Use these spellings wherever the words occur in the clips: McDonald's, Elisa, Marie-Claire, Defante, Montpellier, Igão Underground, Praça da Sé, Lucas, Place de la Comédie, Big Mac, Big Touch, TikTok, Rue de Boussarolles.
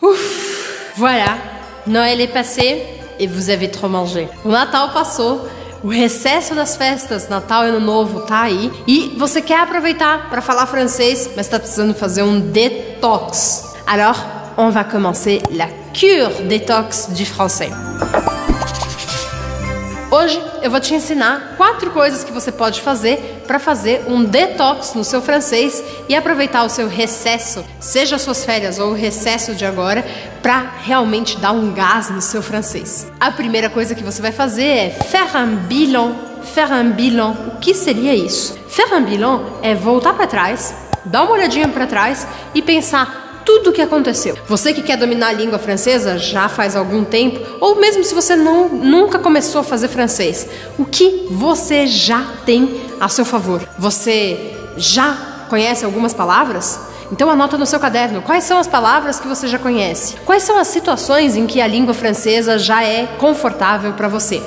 Ouf! Voilà, Noël est passé e vous avez trop mangé. O Natal passou, o recesso das festas, Natal e Ano Novo tá aí. E você quer aproveitar para falar francês, mas tá precisando fazer détox. Alors, on va commencer la cure détox du français. Hoje eu vou te ensinar 4 coisas que você pode fazer para fazer detox no seu francês e aproveitar o seu recesso, seja as suas férias ou o recesso de agora, para realmente dar gás no seu francês. A primeira coisa que você vai fazer é faire un bilan. Faire un bilan. O que seria isso? Faire un bilan é voltar para trás, dar uma olhadinha para trás e pensar tudo o que aconteceu. Você que quer dominar a língua francesa já faz algum tempo, ou mesmo se você nunca começou a fazer francês, o que você já tem a seu favor? Você já conhece algumas palavras? Então anota no seu caderno quais são as palavras que você já conhece. Quais são as situações em que a língua francesa já é confortável para você?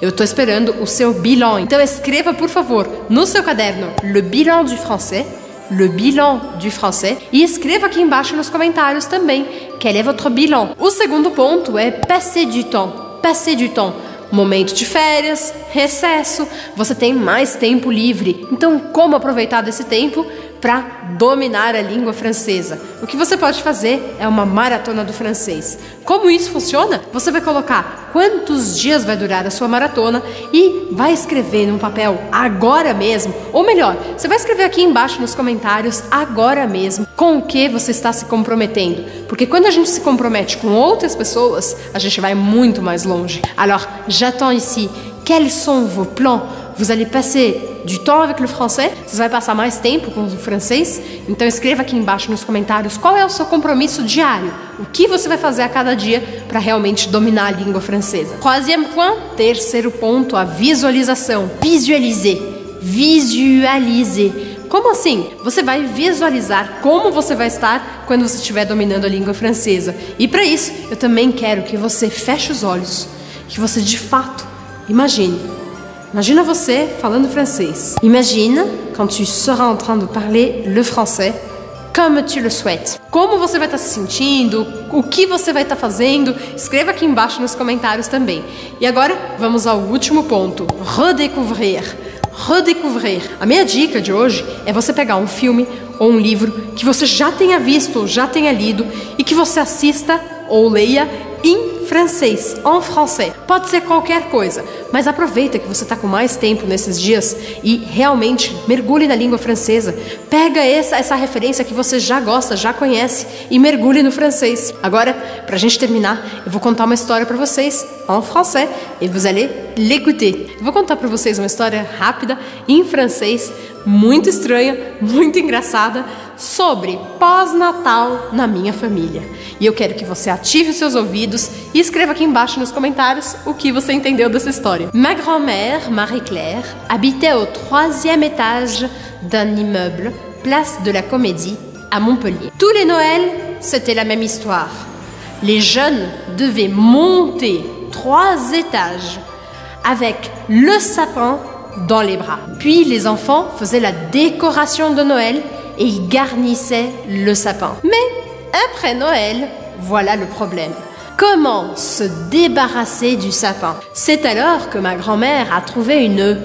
Eu tô esperando o seu bilan. Então escreva, por favor, no seu caderno, le bilan du français. Le bilan du français. E escreva aqui embaixo nos comentários também quel é votre bilan. O segundo ponto é passer du temps. Passer du temps. Momento de férias, recesso, você tem mais tempo livre. Então, como aproveitar desse tempo para dominar a língua francesa? O que você pode fazer é uma maratona do francês. Como isso funciona? Você vai colocar quantos dias vai durar a sua maratona e vai escrever num papel agora mesmo, ou melhor, você vai escrever aqui embaixo nos comentários agora mesmo com o que você está se comprometendo, porque quando a gente se compromete com outras pessoas, a gente vai muito mais longe. Alors, j'attends ici. Quels sont vos plans? Vous allez passer du temps avec le français? Você vai passar mais tempo com o francês? Então escreva aqui embaixo nos comentários qual é o seu compromisso diário. O que você vai fazer a cada dia para realmente dominar a língua francesa. Troisième point, terceiro ponto, a visualização. Visualiser. Visualiser. Como assim? Você vai visualizar como você vai estar quando você estiver dominando a língua francesa. E para isso, eu também quero que você feche os olhos. Que você, de fato, imagine. Imagina você falando francês. Imagine quand tu seras en train de parler le français comme tu le souhaites. Como você vai estar se sentindo? O que você vai estar fazendo? Escreva aqui embaixo nos comentários também. E agora vamos ao último ponto. Redécouvrir. Redécouvrir. A minha dica de hoje é você pegar filme ou livro que você já tenha visto ou já tenha lido e que você assista ou leia em francês, en français. Pode ser qualquer coisa, mas aproveita que você está com mais tempo nesses dias e realmente mergulhe na língua francesa. Pega essa referência que você já gosta, já conhece e mergulhe no francês. Agora, pra gente terminar, eu vou contar uma história pra vocês en français et vous allez l'écouter. Eu vou contar pra vocês uma história rápida em francês, muito estranha, muito engraçada, sobre pós-natal na minha família. E eu quero que você ative os seus ouvidos e escreva aqui embaixo nos comentários o que você entendeu dessa história. Ma grand-mère, Marie-Claire, habitait au 3e étage d'un immeuble, Place de la Comédie, à Montpellier. Tous les Noëls, c'était la même histoire. Les jeunes devaient monter 3 étages avec le sapin dans les bras. Puis les enfants faisaient la décoration de Noël et ils garnissaient le sapin. Mais après Noël, voilà le problème. Comment se débarrasser du sapin? C'est alors que ma grand-mère a trouvé une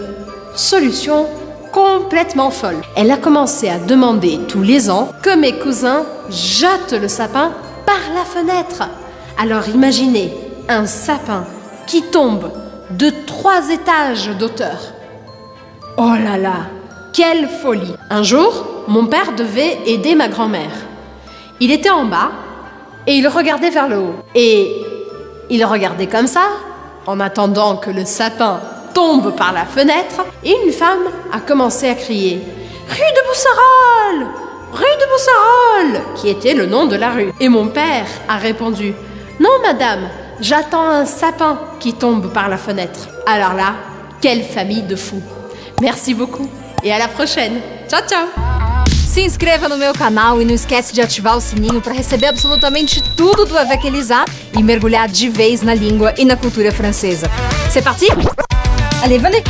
solution complètement folle. Elle a commencé à demander tous les ans que mes cousins jettent le sapin par la fenêtre. Alors imaginez un sapin qui tombe de 3 étages d'auteur. Oh là là, quelle folie! Un jour, mon père devait aider ma grand-mère. Il était en bas et il regardait vers le haut. Et il regardait comme ça, en attendant que le sapin tombe par la fenêtre. Et une femme a commencé à crier « Rue de Boussarolles! Rue de Boussarolles !» qui était le nom de la rue. Et mon père a répondu « Non, madame, j'attends un sapin qui tombe par la fenêtre. » Alors là, quelle famille de fous! Merci beaucoup et à la prochaine. Tchau, tchau! Se inscreva no meu canal e não esquece de ativar o sininho para receber absolutamente tudo do avec Elisa e mergulhar de vez na língua e na cultura francesa. C'est parti? Allez, venez!